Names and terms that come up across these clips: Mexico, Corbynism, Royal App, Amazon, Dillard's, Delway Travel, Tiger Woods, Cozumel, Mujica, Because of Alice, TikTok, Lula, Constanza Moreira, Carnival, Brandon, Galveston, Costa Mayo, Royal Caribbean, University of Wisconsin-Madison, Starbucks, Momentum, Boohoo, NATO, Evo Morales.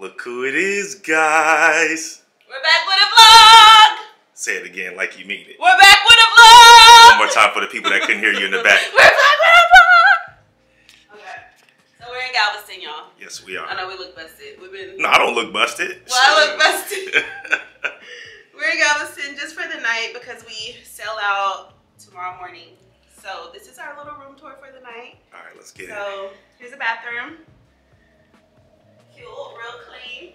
Look who it is, guys. We're back with a vlog. Say it again like you mean it. We're back with a vlog. One more time for the people that couldn't hear you in the back. We're back with a vlog. Okay. So we're in Galveston, y'all. Yes, we are. I know we look busted. We've been... No, I don't look busted. Well, I look busted. We're in Galveston just for the night because we sail out tomorrow morning. So this is our little room tour for the night. All right, let's get it. So here's the bathroom. Cute, real clean,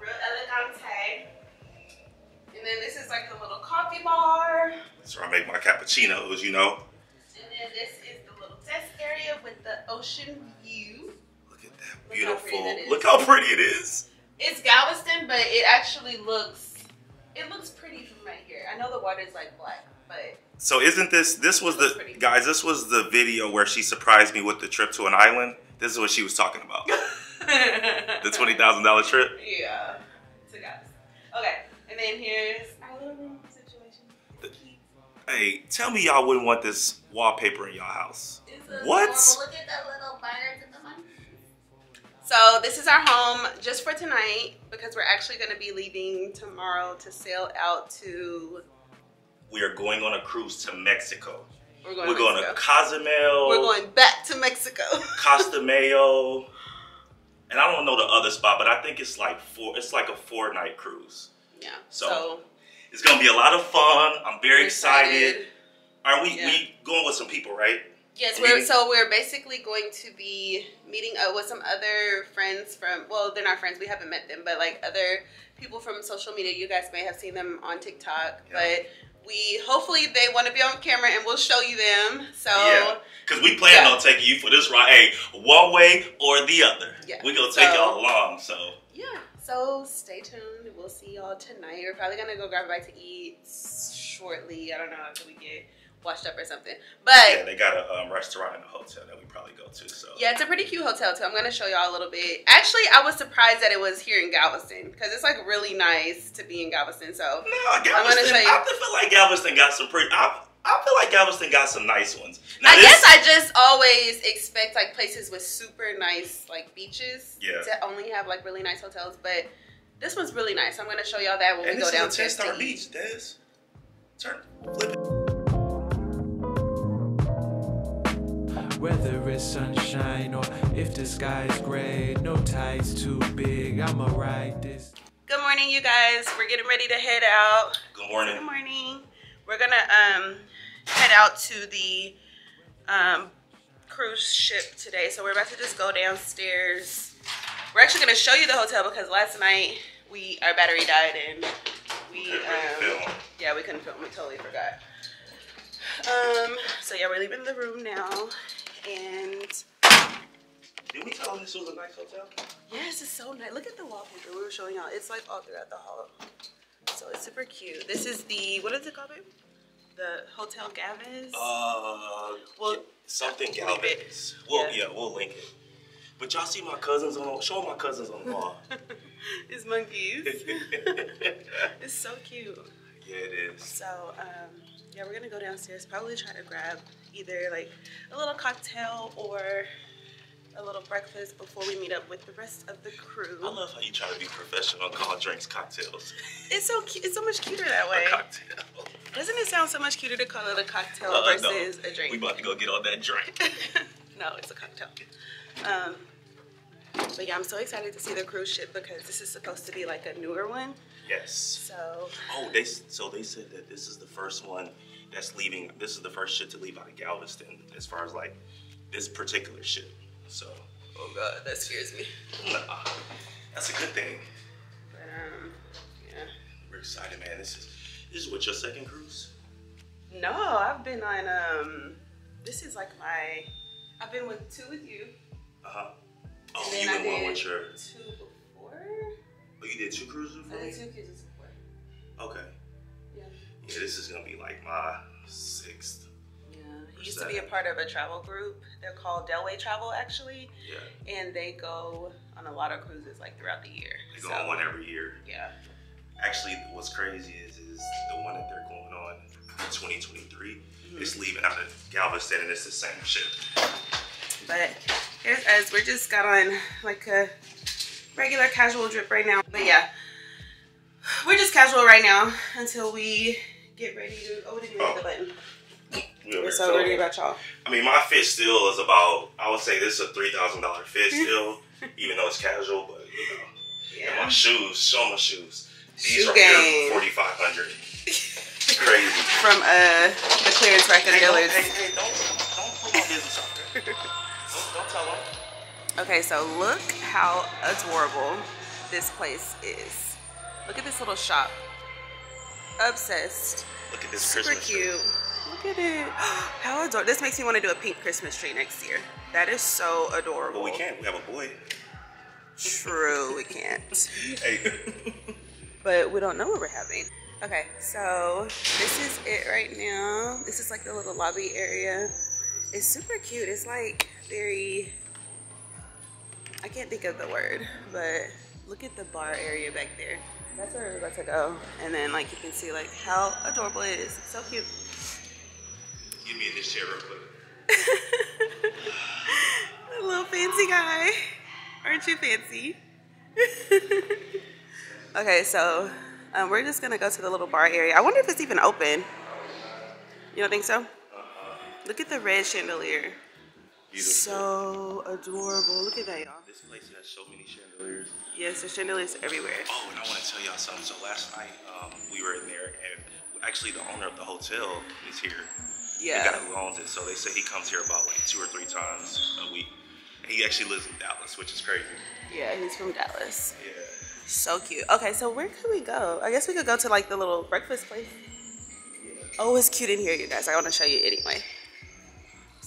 real elegante. And then this is like the little coffee bar. That's where I make my cappuccinos, you know. And then this is the little desk area with the ocean view. Look at that beautiful. Look how pretty it is. It's Galveston, but it actually looks pretty from right here. I know the water is like black, but. So isn't this was the, guys, this was the video where she surprised me with the trip to an island. This is what she was talking about. The $20,000 trip? Yeah. So guys. Okay. And then here's our little room situation. Hey, tell me y'all wouldn't want this wallpaper in y'all house. What? Look at that little binders in the money. So this is our home just for tonight because we're actually going to be leaving tomorrow to sail out to... We are going on a cruise to Mexico. We're going to Cozumel. We're going back to Mexico. Costa Mayo. And I don't know the other spot, but I think it's like a 4-night cruise. Yeah. So it's going to be a lot of fun. I'm very excited. Are we going with some people, right? Yes. So we're basically going to be meeting up with some other friends from, well, they're not friends. We haven't met them, but like other people from social media. You guys may have seen them on TikTok, but we hopefully they want to be on camera and we'll show you them. So because we plan on taking you for this ride, hey, one way or the other. Yeah, we're gonna take y'all along. So yeah, so stay tuned. We'll see y'all tonight. We're probably gonna go grab a bite to eat shortly. I don't know if we get washed up or something, but yeah, they got a restaurant in a hotel that we probably go to. So yeah, it's a pretty cute hotel too. I'm gonna show y'all a little bit. Actually, I was surprised that it was here in Galveston because it's like really nice to be in Galveston. So no, Galveston, I'm gonna show you. I feel like Galveston got some pretty. I feel like Galveston got some nice ones. Now, I guess I just always expect like places with super nice like beaches to only have like really nice hotels, but this one's really nice. I'm gonna show y'all that when we go down to 10-star beach. This turn flip it. Whether it's sunshine or if the sky's gray, no tide's too big, I'ma ride this. Good morning, you guys. We're getting ready to head out. Good morning. Good morning. We're gonna head out to the cruise ship today. So we're about to just go downstairs. We're actually gonna show you the hotel because last night our battery died and we couldn't film. We totally forgot. So yeah, we're leaving the room now. And did we tell them this was a nice hotel? Yes, it's so nice. Look at the wallpaper we were showing y'all. It's like all throughout the hall. So it's super cute. This is the, what is it called, babe? The Hotel Galveston? Well, something Galveston. Well, yeah, we'll link it. But y'all see my cousins on, show my cousins on the wall. It's monkeys. It's so cute. Yeah, it is. So, yeah, we're gonna go downstairs, probably try to grab either like a little cocktail or a little breakfast before we meet up with the rest of the crew. I love how you try to be professional, call drinks cocktails. It's so cute. It's so much cuter that way. A cocktail. Doesn't it sound so much cuter to call it a cocktail versus a drink? We about to go get all that drink. No, it's a cocktail. But yeah, I'm so excited to see the cruise ship because this is supposed to be like a newer one. Yes. So. Oh, they said that this is the first one that's leaving. This is the first ship to leave out of Galveston as far as like this particular ship. So. Oh God, that scares me. Nah, that's a good thing. But yeah. We're excited, man. This is what, your second cruise? No, I've been on This is like my. I've been with two with you. Uh huh. Oh, you went one with your. Two before. Oh, you did two cruises before? I did two cruises before. Okay. Yeah. Yeah, this is gonna be like my 6th. Yeah. I used to be a part of a travel group. They're called Delway Travel, actually. Yeah. And they go on a lot of cruises like throughout the year. They go on one every year. Yeah. Actually, what's crazy is the one that they're going on in 2023. It's leaving out of Galveston, and it's the same ship. But Here's us. We just got on like a regular casual drip right now. But yeah, we're just casual right now until we get ready to, oh, we didn't even hit the button. We're so ready about y'all. I mean, my fit still is about, I would say this is a $3,000 fit still, even though it's casual, but you know. Yeah. And my shoes, show my shoes. These are right 4,500. It's crazy. From the clearance rack at Dillard's. Hey, don't put my business out there. Don't tell them. Okay, so look how adorable this place is. Look at this little shop. Obsessed. Look at this super Christmas cute. Tree. Look at it. How adorable. This makes me want to do a pink Christmas tree next year. That is so adorable. Well, we can't. We have a boy. True, we can't. Hey. But we don't know what we're having. Okay, so this is it right now. This is like the little lobby area. It's super cute. It's like very, I can't think of the word, but look at the bar area back there. That's where we're about to go. And then like you can see like how adorable it is. It's so cute. Get me in this chair real quick. The little fancy guy. Aren't you fancy? Okay, so we're just gonna go to the little bar area. I wonder if it's even open. You don't think so? Look at the red chandelier. Beautiful. So adorable. Look at that, y'all. This place has so many chandeliers. Yes, there's chandeliers everywhere. Oh, and I want to tell y'all something. So last night we were in there, and actually the owner of the hotel is here. Yeah. The guy who owns it. So they say he comes here about like 2 or 3 times a week. He actually lives in Dallas, which is crazy. Yeah, he's from Dallas. Yeah. So cute. Okay, so where could we go? I guess we could go to like the little breakfast place. Yeah. Oh, it's cute in here, you guys. I want to show you anyway.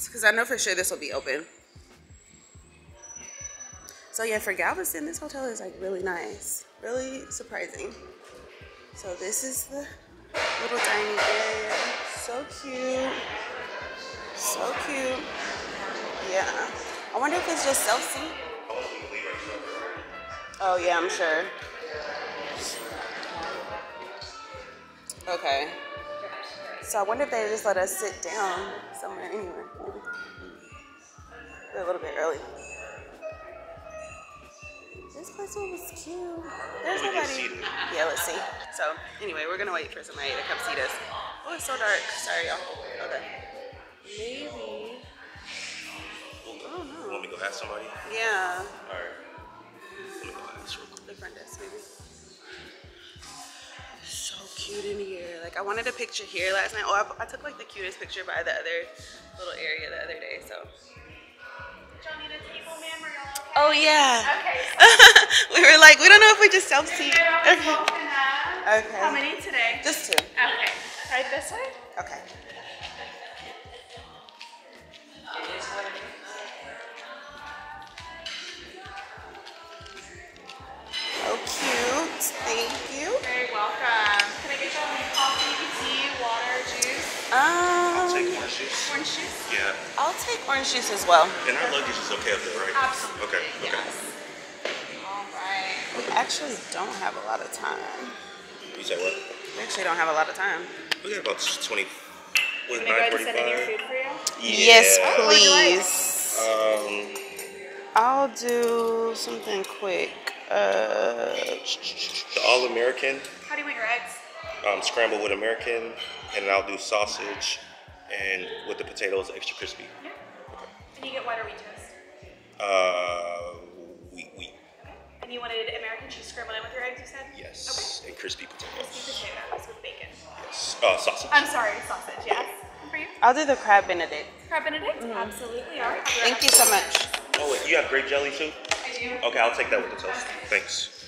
Because I know for sure this will be open. So yeah, for Galveston, this hotel is like really nice. Really surprising. So this is the little dining area. So cute. So cute. Yeah. I wonder if it's just self-seat. Oh yeah, I'm sure. Okay. So I wonder if they just let us sit down somewhere anywhere. A little bit early. This place was cute. There's nobody. Yeah, let's see. So anyway, we're gonna wait for somebody to come see us. Oh, it's so dark. Sorry, y'all. Okay. Maybe. You want me to go ask somebody? Yeah. All right. Let me go ask real quick. The front desk, maybe. So cute in here. Like, I wanted a picture here last night. Oh, I took like the cutest picture by the other little area the other day. So. Did y'all need a table, ma'am, or y'all okay? Oh yeah. Okay. So we were like, we don't know if we just self-seat. Okay. Okay. How many today? Just 2. Okay. Right this way. Okay. So cute. Thank you. Very welcome. Can I get y'all any coffee, tea, water, juice? I'll take orange juice. Orange juice? Yeah. I'll take orange juice as well. And our luggage is okay up there, right? Absolutely. Okay. Yes. Okay. All right. We actually don't have a lot of time. You say what? We actually don't have a lot of time. We got about 20. Can I go to send in your food for you? Yeah. Yes, please. I'll do something quick. The all-American. How do you want your eggs? Scrambled with American, and I'll do sausage, and with the potatoes, extra crispy. Yeah. Okay. And you get white or wheat toast? Wheat. Okay. And you wanted American cheese scrambled in with your eggs, you said? Yes. Okay. And crispy potatoes. Crispy potatoes with bacon. Yes. Sausage. I'm sorry, sausage. Yes. And for you? I'll do the crab Benedict. Crab Benedict? Mm. Absolutely. All right. Thank you so much. Oh wait, you have grape jelly too? Okay, I'll take that with the toast. Thanks.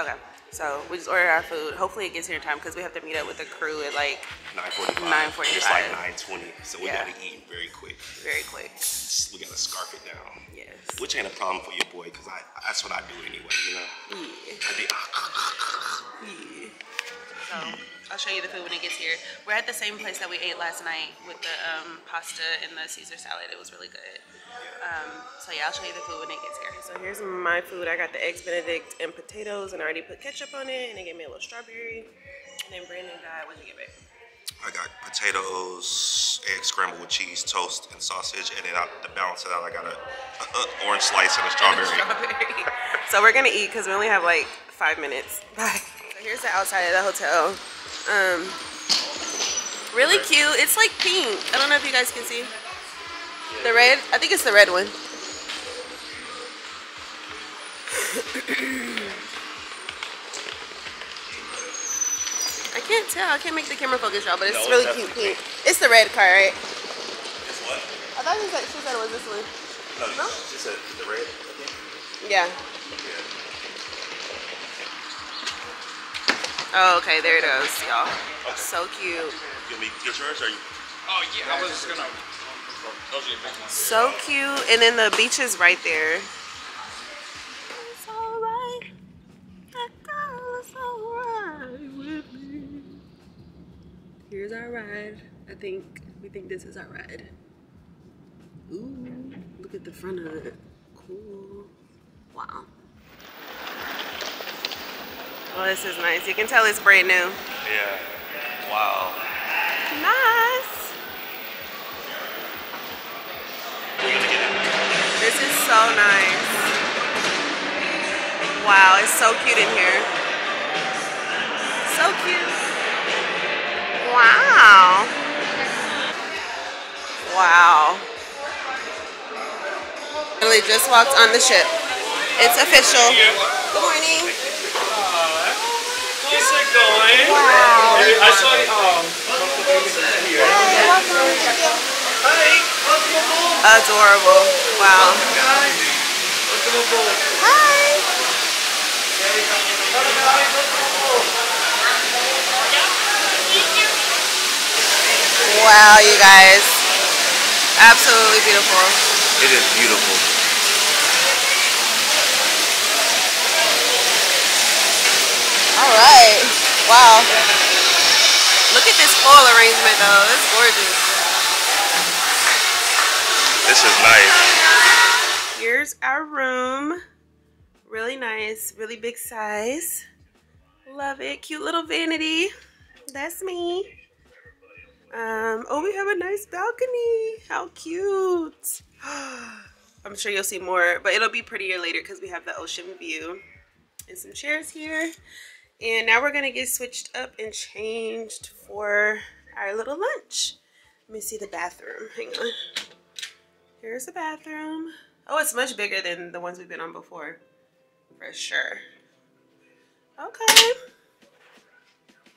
Okay, so we just ordered our food. Hopefully it gets here in time because we have to meet up with the crew at like 9:45. It's like 9:20, so we gotta eat very quick. Very quick. We gotta scarf it down. Yes. Which ain't a problem for your boy because that's what I do anyway, you know? Yeah. So I'll show you the food when it gets here. We're at the same place that we ate last night with the pasta and the Caesar salad. It was really good. So yeah, I'll show you the food when it gets here. So here's my food. I got the eggs Benedict and potatoes, and I already put ketchup on it, and they gave me a little strawberry. And then Brandon got, what did you get, babe? I got potatoes, egg scrambled with cheese, toast, and sausage. And then to balance it out, I got an orange slice and a strawberry. So we're gonna eat because we only have like 5 minutes. Bye. So here's the outside of the hotel. Really cute. It's like pink. I don't know if you guys can see. The red? I think it's the red one. I can't tell. I can't make the camera focus, y'all, but it's no, really cute pink. It's the red car, right? It's what? I thought she said it was this one. No? She said the red, I think. Yeah. Oh, okay, there it goes, y'all. Okay. So cute. Give me your church, or you? Oh, yeah, I was just gonna. So cute, and then the beach is right there. It's alright. That girl is alright with me. Here's our ride. We think this is our ride. Ooh, look at the front of it. Cool. Wow. Well, this is nice. You can tell it's brand new. Yeah. Wow. Nice. This is so nice. Wow, it's so cute in here. So cute. Wow. Wow. Literally just walked on the ship. It's official. Good morning. How's it going? Wow. I saw you. Hi. Adorable. Wow. Hi. Wow, you guys. Absolutely beautiful. It is beautiful. All right. Wow. Look at this floral arrangement though. It's gorgeous. This is nice. Here's our room. Really nice, really big size. Love it. Cute little vanity. That's me. Oh, we have a nice balcony. How cute. I'm sure you'll see more, but it'll be prettier later because we have the ocean view and some chairs here. And now we're gonna get switched up and changed for our little lunch. Let me see the bathroom. Hang on. Here's the bathroom. Oh, it's much bigger than the ones we've been on before, for sure. Okay.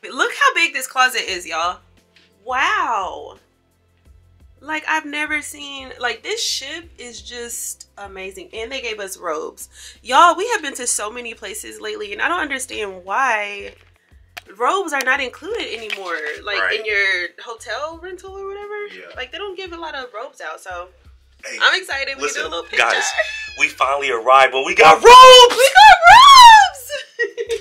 But look how big this closet is, y'all. Wow. Like, I've never seen, like, this ship is just amazing. And they gave us robes. Y'all, we have been to so many places lately, and I don't understand why robes are not included anymore, like, right, in your hotel rental or whatever. Yeah. Like, they don't give a lot of robes out, so... Hey, I'm excited. Listen, we do a little picture. Guys, we finally arrived, but we got robes! We got robes!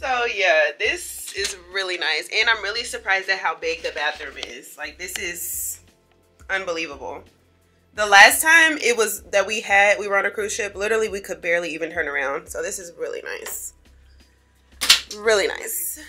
So, yeah, this is really nice. And I'm really surprised at how big the bathroom is. Like, this is unbelievable. The last time it was that we were on a cruise ship, literally we could barely even turn around. So this is really nice. Really nice.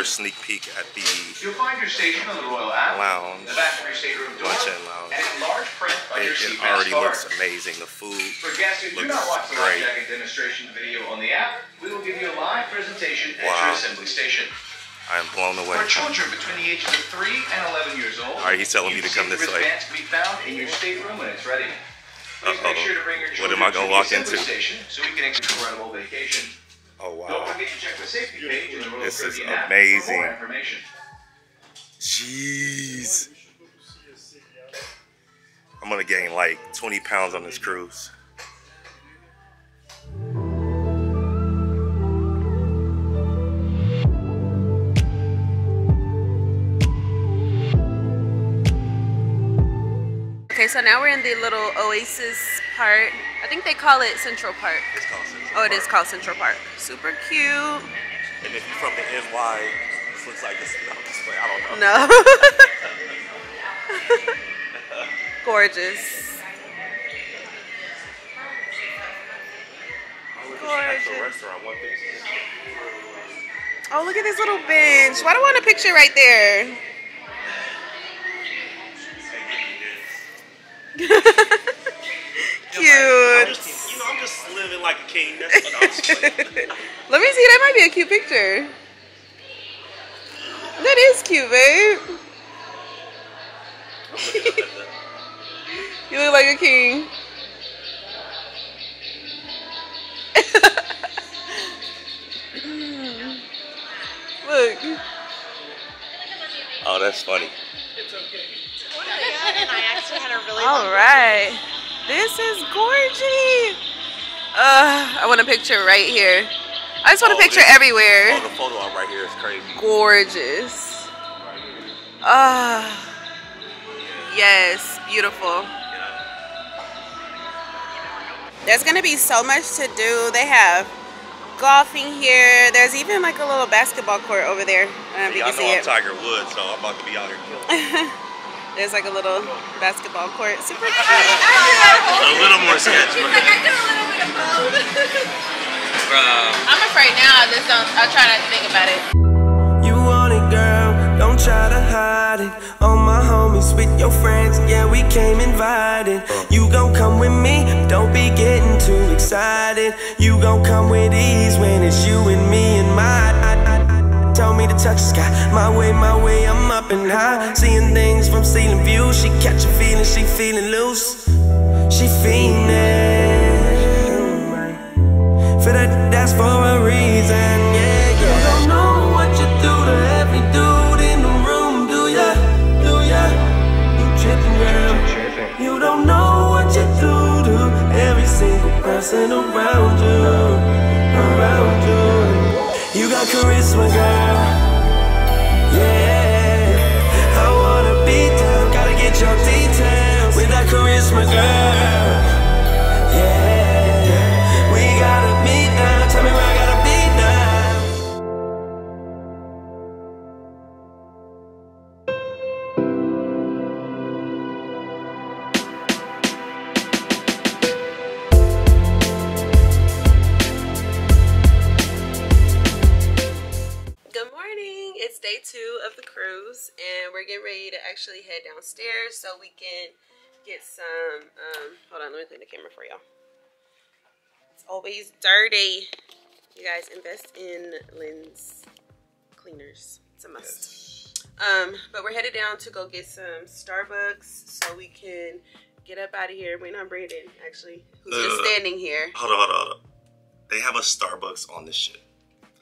Sneak peek at the You'll find your station on the Royal App, lounge, the back of your stateroom door, lounge. And in large print on your seat belt already looks amazing. The food for guests who do not watch the life jacket demonstration video on the app, we will give you a live presentation at your assembly station. I am blown away. For children between the ages of 3 and 11 years old, all right, he's telling me to come this way. Can be found in your stateroom when it's ready. Make sure to bring your children what am I going to walk into? So we can incredible vacation. Oh wow! Don't forget to check the safety page in the Royal Caribbean app for more information. Jeez! I'm gonna gain like 20 pounds on this cruise. Okay, so now we're in the little oasis part. I think they call it Central Park. It's called Central Park. Oh, it is called Central Park. Super cute. And if you're from the NY, this looks like this. No, this way, I don't know. No. Gorgeous. Gorgeous. Oh, look at this little bench. Why do I want a picture right there? Cute. I'm just living like a king. That's what I was playing. Let me see. That might be a cute picture. That is cute, babe. You look like a king. Look. Oh, that's funny. It's okay. And I actually had a really all right. This is gorgeous. I want a picture right here. I just want a picture everywhere. Oh, the photo op right here is crazy. Gorgeous. Yes, beautiful. There's gonna be so much to do. They have golfing here. There's even like a little basketball court over there. I don't know if you can see it. I'm Tiger Woods, so I'm about to be out here killing. There's like a little basketball court. Super cute. A little more sketch. She's like, I do a little bit of both. I'm afraid now. I'll try not to think about it. You want it, girl. Don't try to hide it. All my homies with your friends. Yeah, we came invited. You gon' come with me. Don't be getting too excited. You gon' come with ease when it's you and me and mine. Told me to touch the sky, my way, I'm up and high. Seeing things from ceiling view, she catch a feeling, she feeling loose. She fiending for that, that's for a reason, yeah, yeah. You don't know what you do to every dude in the room, do ya? Do ya? You trippin', girl. You don't know what you do to every single person around you, around you. You got charisma, girl. Yeah, I wanna be down. Gotta get your details with that charisma, girl. Yeah, we gotta meet now. Tell me where I gotta be and we're getting ready to actually head downstairs so we can get some hold on, let me clean the camera for y'all. It's always dirty. You guys invest in lens cleaners. It's a must. But we're headed down to go get some Starbucks so we can get up out of here. We're not Brandon actually, who's just standing here. Hold on. They have a Starbucks on this shit.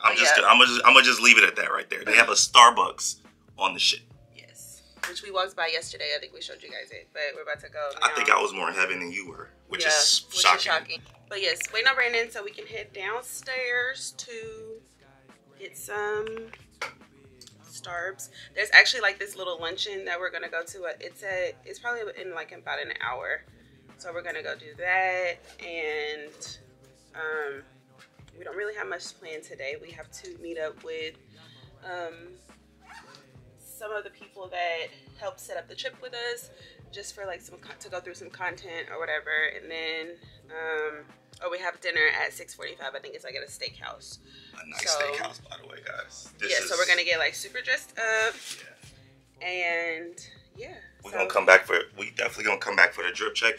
I'm gonna just leave it at that right there. They have a Starbucks on the shit. Yes, which we walked by yesterday. I think we showed you guys it, but we're about to go now. I think I was more in heaven than you were, which is shocking. But yes, we're not running in, so we can head downstairs to get some Starbs. There's actually like this little luncheon that we're gonna go to. It's probably in like about an hour, so we're gonna go do that. And we don't really have much planned today. We have to meet up with some of the people that helped set up the trip with us, just for like to go through some content or whatever. And then we have dinner at 6:45. I think it's like at a steakhouse. A nice steakhouse, by the way, guys. So we're gonna get like super dressed up. Yeah. And yeah, we definitely gonna come back for the drip check.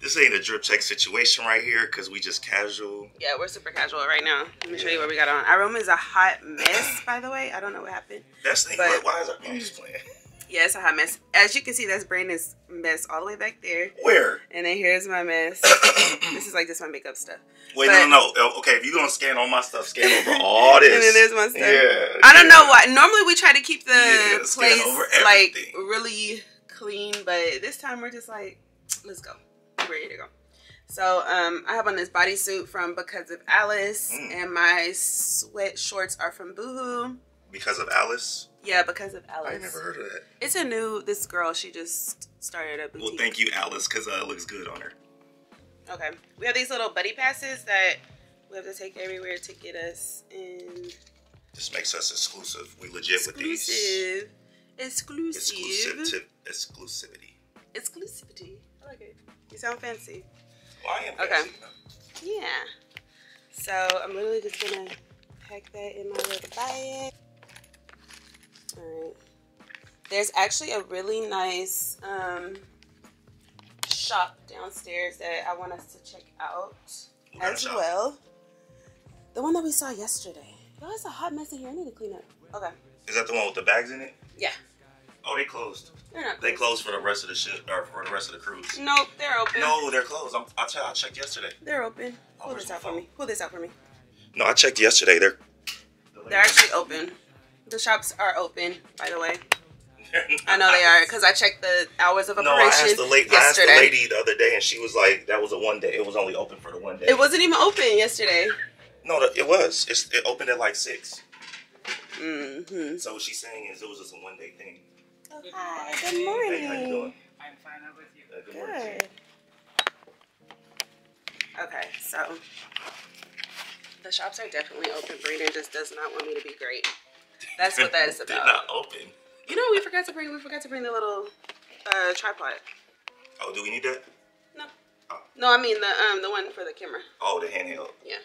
This ain't a drip check situation right here because we just casual. Yeah, we're super casual right now. Let me show you what we got on. Our room is a hot mess, by the way. I don't know what happened. That's the thing. Why is our room just playing? Yeah, it's a hot mess. As you can see, that's Brandon's mess all the way back there. Where? And then here's my mess. This is like just my makeup stuff. Wait, no. Okay, if you're going to scan all my stuff, scan over all this. And then there's my stuff. Yeah. I don't know why. Normally we try to keep the place like really clean, but this time we're just like, let's go. Ready to go. So I have on this bodysuit from Because of Alice, and my sweat shorts are from Boohoo. Because of Alice? Yeah, Because of Alice. I never heard of that. It's a new, this girl, she just started a boutique. Well, thank you, Alice, because it looks good on her. Okay. We have these little buddy passes that we have to take everywhere to get us in. This makes us exclusive. We legit exclusive with these. Exclusive. Exclusivity. Exclusivity. I like it. You sound fancy. Well, I am fancy. Okay. Yeah. So I'm literally just going to pack that in my little bag. All right. There's actually a really nice shop downstairs that I want us to check out as well. The one that we saw yesterday. Oh, it's a hot mess in here. I need to clean up. Okay. Is that the one with the bags in it? Yeah. Oh, they closed. They're not closed. They closed for the rest of the ship, or for the rest of the cruise. Nope, they're open. No, they're closed. I checked yesterday. They're open. Pull this out for me. Pull this out for me. No, I checked yesterday. They're actually open. The shops are open, by the way. I know they are, because I checked the hours of operation. No, I asked the lady the other day, and she was like, that was a one day. It was only open for the one day. It wasn't even open yesterday. No, it was. It opened at like 6. Mm-hmm. So what she's saying is it was just a one-day thing. Oh, hi. Good morning. Hey, how you doing? I'm fine. How with you? Good morning. Okay, so the shops are definitely open. Brandon just does not want me to be great. That's what that is about. They're not open. You know, we forgot to bring the little tripod. Oh, do we need that? No. Oh. No, I mean the one for the camera. Oh, the handheld. Yeah.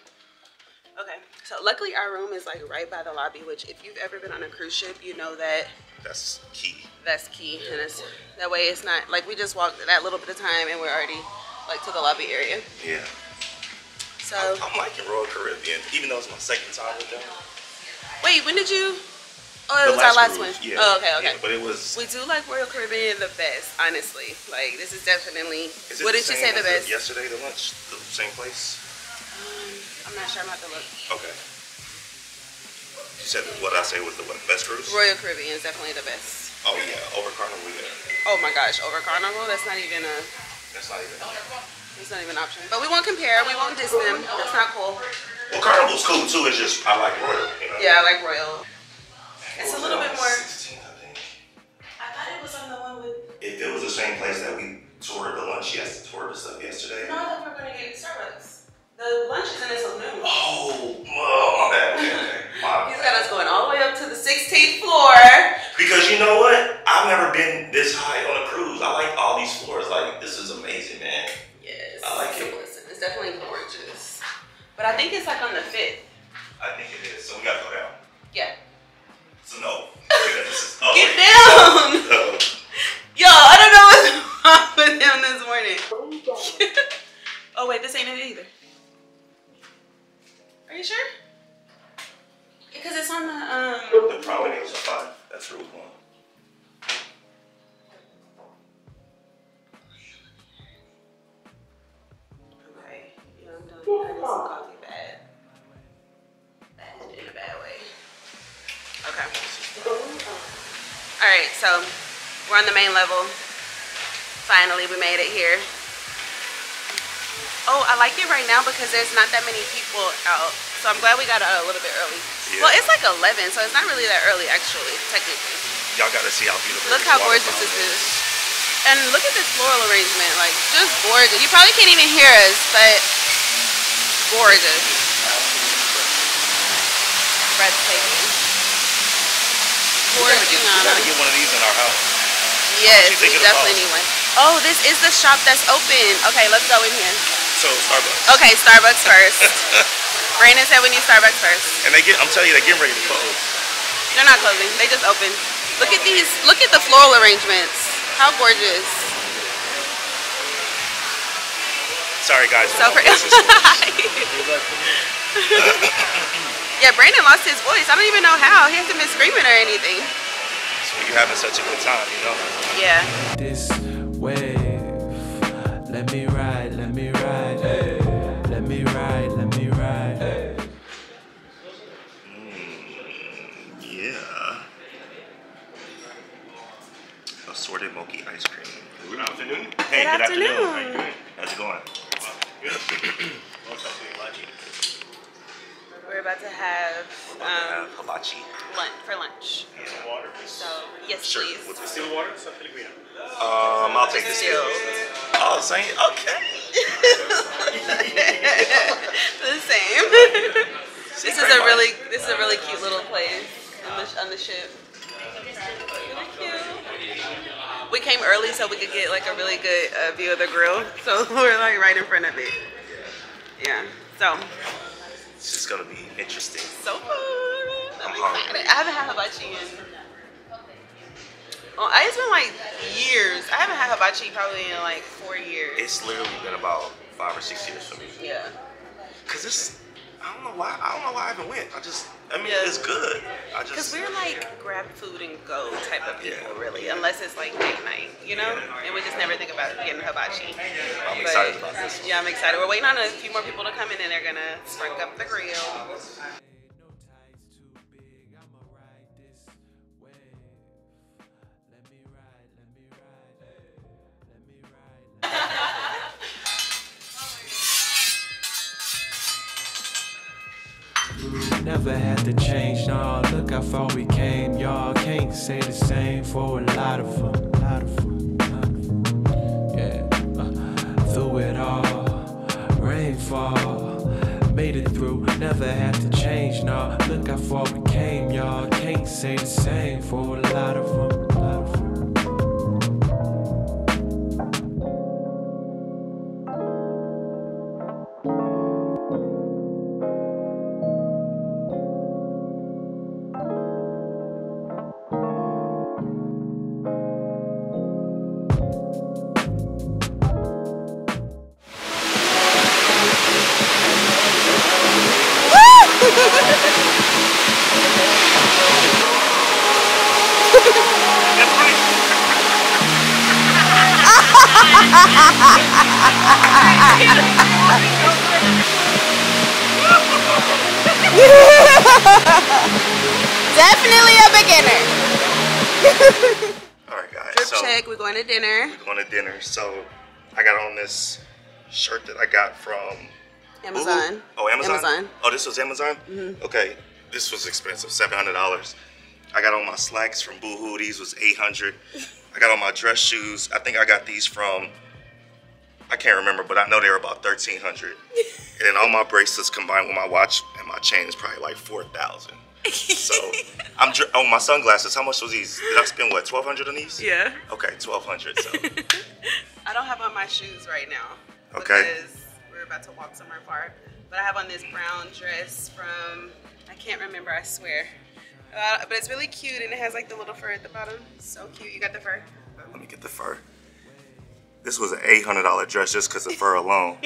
Okay, so luckily our room is like right by the lobby, which if you've ever been on a cruise ship, you know that. That's key. That's key, yeah, and it's, that way it's not, like we just walked that little bit of time and we're already like to the lobby area. Yeah. So. I'm liking Royal Caribbean, even though it's my second time with them. Wait, when did you? Oh, it was our last one. Yeah. Oh, okay, okay. Yeah, but it was. We do like Royal Caribbean the best, honestly. Like this is definitely. Is it what did you say the best? Yesterday, the lunch, the same place. I'm not sure. I'm about to look. Okay. You said what I say was the best cruise? Royal Caribbean is definitely the best. Oh yeah, over Carnival. Yeah. Oh my gosh, over Carnival? That's not even a. That's not even. That's not even an option. But we won't compare. We won't diss them. That's not cool. Well, Carnival's cool too. It's just I like Royal. You know? Yeah, I like Royal. It's a little bit more. 16, I think. I thought it was on the one with. If it was the same place that we toured the lunch, yes, toured the stuff yesterday. No, I thought we were gonna get Starbucks. The lunch is in this afternoon. Oh, my bad. He's got us going all the way up to the 16th floor. Because you know what? I've never been this high on a cruise. I like all these floors. Like, this is amazing, man. Yes. I like it. Listen, it's definitely gorgeous. But I think it's like on the 5th. I think it is. So we got to go down. Yeah. So no. Oh, get down. No. Yo, I don't know what's wrong with him this morning. Oh, wait. This ain't it either. Are you sure? Because it's on the The promenades are 5. That's rule 1. Okay. Yeah, I'm done. I need some coffee bad. Bad in a bad way. Okay. Alright, so we're on the main level. Finally we made it here. Oh, I like it right now because there's not that many people out. So I'm glad we got out a little bit early. Yeah. Well, it's like 11, so it's not really that early, actually, technically. Y'all got to see how beautiful. Look how gorgeous this is. And look at this floral arrangement. Like, just gorgeous. You probably can't even hear us, but gorgeous. Breathtaking. Gorgeous. We got to get one of these in our house. Yes, we definitely need one. Oh, this is the shop that's open. Okay, let's go in here. So Starbucks. Okay, Starbucks first. Brandon said we need Starbucks first. And they get—I'm telling you, they're getting ready to close. They're not closing. They just open. Look at these. Look at the floral arrangements. How gorgeous. Sorry, guys. So yeah, Brandon lost his voice. I don't even know how. He hasn't been screaming or anything. So you're having such a good time, you know. Yeah. This way. Let me ride, let me ride, hey. Let me ride, let me ride, hey. Yeah. Assorted mochi ice cream. Good afternoon. Hey, good afternoon. How you doing? How's it going? Good. We're about to have hibachi for lunch. Yeah. Water? So, yes, sure. Please. What's the still water? I'll take the still. Oh, same? Okay. The same. This is a really cute little place on the ship. Really cute. We came early so we could get like a really good view of the grill. So we're like right in front of it. Yeah. So. It's just gonna be interesting. So far, I'm hungry. I haven't had hibachi it's been like years. I haven't had hibachi probably in like 4 years. It's literally been about 5 or 6 years for me. Yeah. Cause it's. I don't know why I even went. It's good. Because we're like grab food and go type of people, really. Unless it's like date night, you know? Yeah. And we just never think about getting hibachi. Well, I'm excited about this one. Yeah, I'm excited. We're waiting on a few more people to come in and they're going to spark up the grill. Never had to change, no, look how far we came, y'all can't say the same for a lot of fun, yeah, through it all, rainfall, made it through, never had to change, no, look how far we came, y'all can't say the same for a lot of fun. Definitely a beginner. Alright guys, check, we're going to dinner. We're going to dinner. So I got on this shirt that I got from Amazon. Boohoo. Oh, Amazon? Oh, this was Amazon? Mm-hmm. Okay. This was expensive, $700. I got on my slacks from Boohoo. These was $800. I got on my dress shoes. I think I got these from, I can't remember, but I know they were about $1,300. And then all my bracelets combined with my watch and my chain is probably like $4,000. So my sunglasses. How much was these? Did I spend what, $1,200 on these? Yeah. Okay, $1,200. So I don't have on my shoes right now. Okay. Because we're about to walk somewhere far, but I have on this brown dress from, I can't remember. I swear. But it's really cute and it has like the little fur at the bottom. So cute. You got the fur? Let me get the fur. This was an $800 dress just because of fur alone.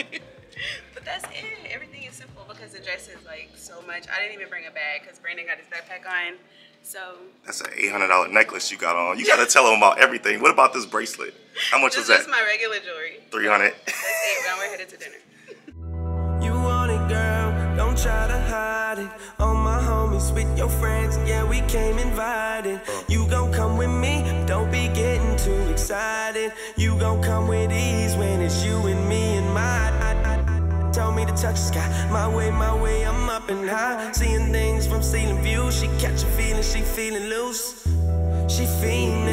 But that's it. Everything is simple because the dress is like so much. I didn't even bring a bag because Brandon got his backpack on. So that's an $800 necklace you got on. You got to tell them about everything. What about this bracelet? How much was that? This is my regular jewelry. $300. That's it. Now we're headed to dinner. You want it, girl. Don't try to hide it. All my homies with your friends. Yeah, we came invited. You gon' come with me. Don't be getting too excited. You gon' come with ease when it's you and me and mine. Told me to touch the sky. My way, I'm up and high. Seeing things from ceiling view. She catch a feeling, she feeling loose. She fiending.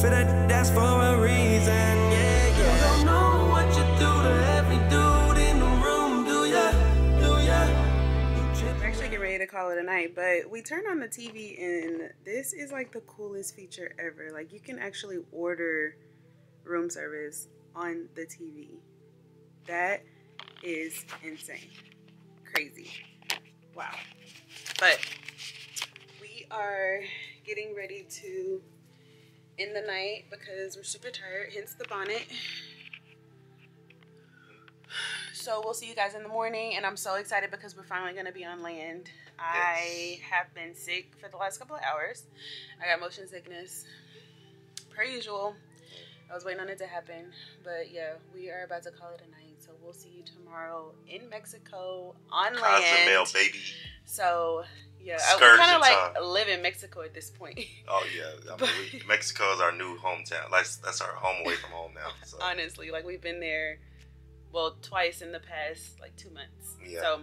For that, that's for a reason. Yeah, yeah. You don't know what you do to every dude in the room, do ya? Do ya? We're actually getting ready to call it a night, but we turned on the TV and this is like the coolest feature ever. Like you can actually order room service on the TV. That is insane. Crazy. Wow. But we are getting ready to end the night because we're super tired, hence the bonnet. So we'll see you guys in the morning and I'm so excited because we're finally going to be on land. Yes. I have been sick for the last couple of hours. I got motion sickness per usual. I was waiting on it to happen, but yeah, we are about to call it a night. So we'll see you tomorrow in Mexico on land. Cozumel, baby. So yeah, we're kind of like live in Mexico at this point. Oh yeah, I mean, Mexico is our new hometown. Like that's our home away from home now. So. Honestly, like we've been there well, twice in the past like 2 months. Yeah. So,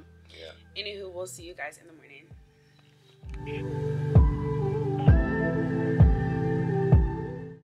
anywho, we'll see you guys in the morning.